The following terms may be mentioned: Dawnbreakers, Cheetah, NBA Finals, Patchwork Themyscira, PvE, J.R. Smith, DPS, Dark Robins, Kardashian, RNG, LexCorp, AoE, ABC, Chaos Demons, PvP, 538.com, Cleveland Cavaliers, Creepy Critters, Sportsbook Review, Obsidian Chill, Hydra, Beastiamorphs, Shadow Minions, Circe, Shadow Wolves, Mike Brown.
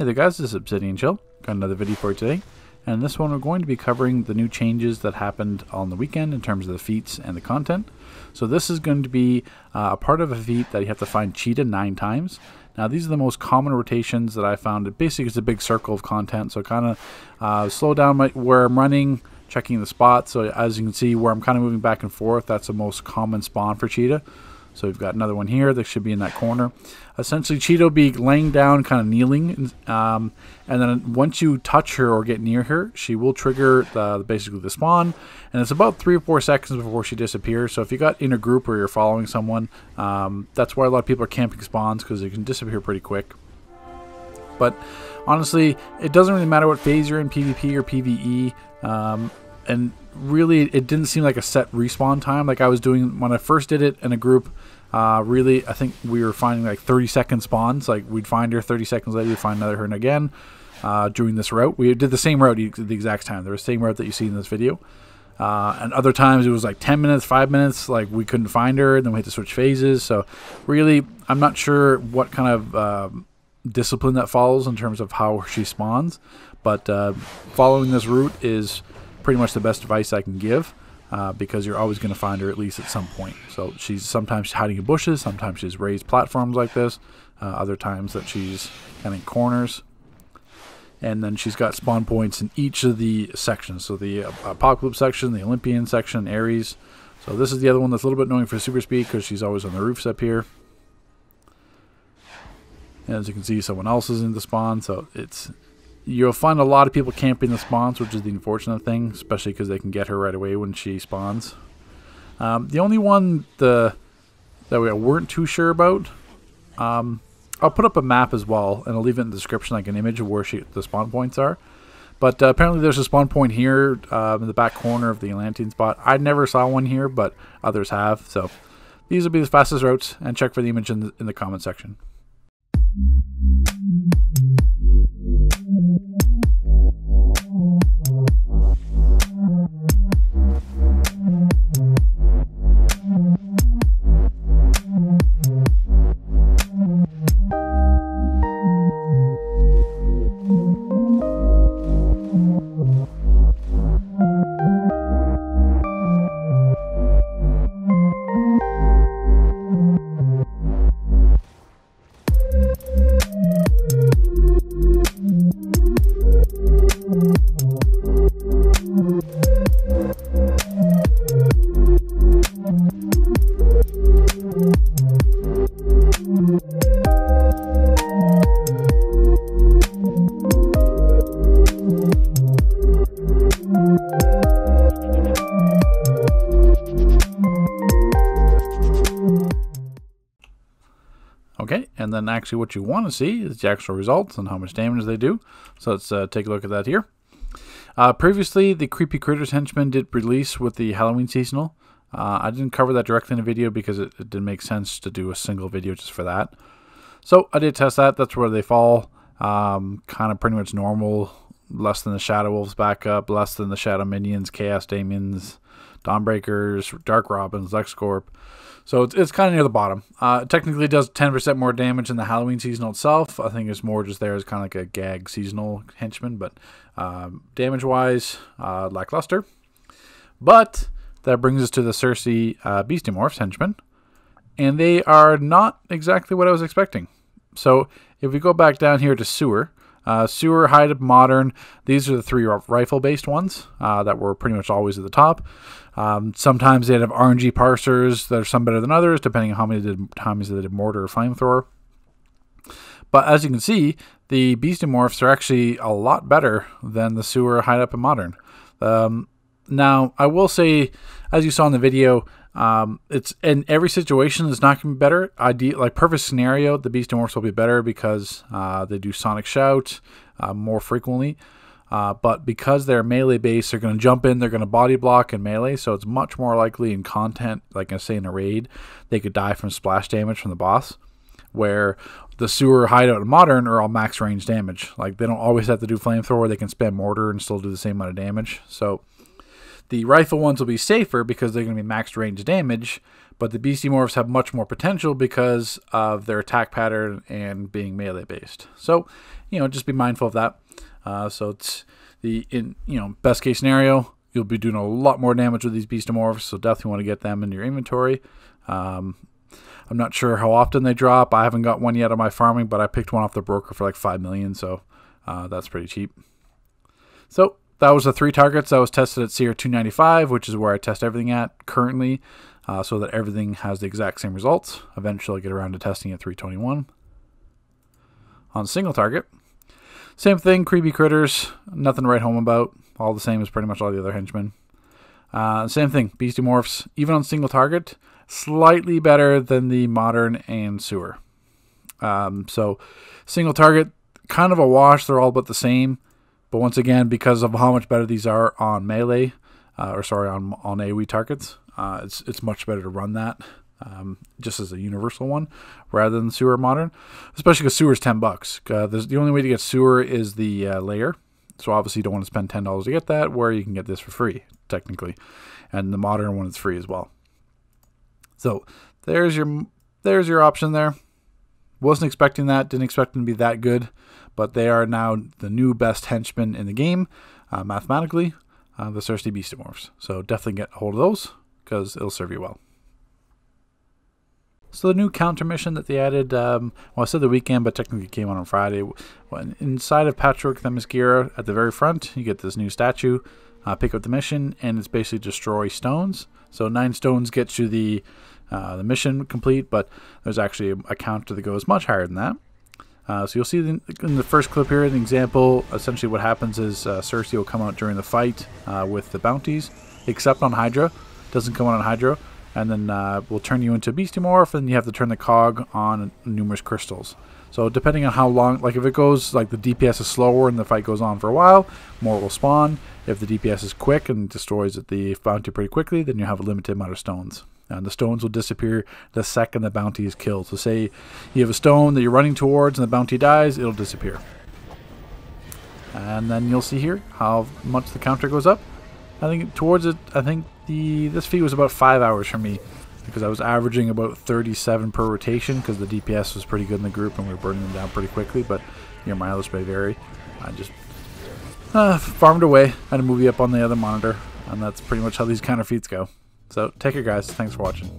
Hey there guys, this is Obsidian Chill. Got another video for you today, and in this one we're going to be covering the new changes that happened on the weekend in terms of the feats and the content. So this is going to be a part of a feat that you have to find Cheetah 9 times. Now these are the most common rotations that I found. It basically is a big circle of content, so kind of slow down where I'm running, checking the spot. So as you can see where I'm kind of moving back and forth, that's the most common spawn for Cheetah. So we've got another one here that should be in that corner. Essentially, Cheetah will be laying down, kind of kneeling, and then once you touch her or get near her, she will trigger basically the spawn, and it's about 3 or 4 seconds before she disappears. So if you got in a group or you're following someone, that's why a lot of people are camping spawns, because they can disappear pretty quick. But honestly, it doesn't really matter what phase you're in, PvP or PvE, and really it didn't seem like a set respawn time like I was doing when I first did it in a group. Really I think we were finding like 30-second spawns. Like we'd find her, 30 seconds later we'd find another her, and again during this route we did the same route at the exact time. There was the same route that you see in this video, and other times it was like 10 minutes, 5 minutes, like we couldn't find her and then we had to switch phases. So really I'm not sure what kind of discipline that follows in terms of how she spawns, but following this route is pretty much the best advice I can give, because you're always going to find her at least at some point. So she's sometimes hiding in bushes, sometimes she's raised platforms like this, other times that she's kind of in corners, and then she's got spawn points in each of the sections. So the Apocalypse section, the Olympian section, Ares. So this is the other one that's a little bit annoying for super speed because she's always on the roofs up here. And as you can see, someone else is in the spawn, so it's... You'll find a lot of people camping the spawns, which is the unfortunate thing, especially because they can get her right away when she spawns. The only one that we weren't too sure about, I'll put up a map as well, and I'll leave it in the description, like an image of where the spawn points are. But apparently there's a spawn point here in the back corner of the Atlantean spot. I never saw one here, but others have. So these will be the fastest routes, and check for the image in the comment section. Okay, and then actually what you want to see is the actual results and how much damage they do. So let's take a look at that here. Previously, the Creepy Critters henchmen did release with the Halloween seasonal. I didn't cover that directly in a video because it didn't make sense to do a single video just for that. So I did test that. That's where they fall. Kind of pretty much normal, less than the Shadow Wolves back up, less than the Shadow Minions, Chaos Demons, Dawnbreakers, Dark Robins, LexCorp. So it's kind of near the bottom. Technically it does 10% more damage than the Halloween seasonal itself. I think it's more just there as kind of like a gag seasonal henchman, but damage-wise, lackluster. But that brings us to the Circe Beastiamorphs henchmen, and they are not exactly what I was expecting. So if we go back down here to Sewer, Hydra, Modern, these are the 3 rifle-based ones that were pretty much always at the top. Sometimes they'd have RNG parsers that are some better than others, depending on how many times they did mortar or flamethrower. But as you can see, the Beastiamorphs are actually a lot better than the Sewer, Hydra, and Modern. Now, I will say, as you saw in the video, it's in every situation is not going to be better. Like perfect scenario, the Beastiamorphs will be better because they do Sonic Shout more frequently. But because they're melee based, they're going to jump in, they're going to body block and melee, so it's much more likely in content, like I say in a raid, they could die from splash damage from the boss. Where the Sewer, Hideout, and Modern are all max range damage. Like they don't always have to do flamethrower; they can spam mortar and still do the same amount of damage. So The rifle ones will be safer because they're going to be maxed range damage, but the Beastiamorphs have much more potential because of their attack pattern and being melee based. So, you know, just be mindful of that. So it's the best case scenario, you'll be doing a lot more damage with these Beastiamorphs. So definitely want to get them in your inventory. I'm not sure how often they drop. I haven't got one yet on my farming, but I picked one off the broker for like $5 million. So that's pretty cheap. So that was the 3 targets that was tested at CR 295, which is where I test everything at currently, so that everything has the exact same results. Eventually I'll get around to testing at 321. On single target, same thing, Creepy Critters, nothing to write home about. All the same as pretty much all the other henchmen. Same thing, Beastiamorphs, even on single target, slightly better than the modern and sewer. So single target, kind of a wash. They're all but the same. But once again, because of how much better these are on melee, on AoE targets, it's much better to run that just as a universal one rather than sewer modern, especially because sewer's $10. The only way to get sewer is the layer, so obviously you don't want to spend $10 to get that, where you can get this for free technically, and the modern one is free as well. So there's your option there. Wasn't expecting that. Didn't expect them to be that good, but they are now the new best henchmen in the game, mathematically, the Circe Beastiamorphs. So definitely get a hold of those because it'll serve you well. So the new counter mission that they added, well, I said the weekend, but technically it came on Friday. When inside of Patchwork Themyscira at the very front, you get this new statue, pick up the mission, and it's basically destroy stones. So 9 stones gets you the mission complete, but there's actually a counter that goes much higher than that. So you'll see in the first clip here, an example, essentially what happens is Circe will come out during the fight with the bounties, except on Hydra. Doesn't come out on Hydra. And then we'll turn you into a Beastiamorph, and you have to turn the cog on numerous crystals. So depending on how long, like if it goes, like the DPS is slower and the fight goes on for a while, more will spawn. If the DPS is quick and destroys the bounty pretty quickly, then you have a limited amount of stones. And the stones will disappear the second the bounty is killed. So say you have a stone that you're running towards and the bounty dies, it'll disappear. And then you'll see here how much the counter goes up. I think towards it, I think this feat was about 5 hours for me, because I was averaging about 37 per rotation because the DPS was pretty good in the group and we were burning them down pretty quickly, but your mileage may vary. I just farmed away, had a movie up on the other monitor, and that's pretty much how these counter feats go. So take care, guys. Thanks for watching.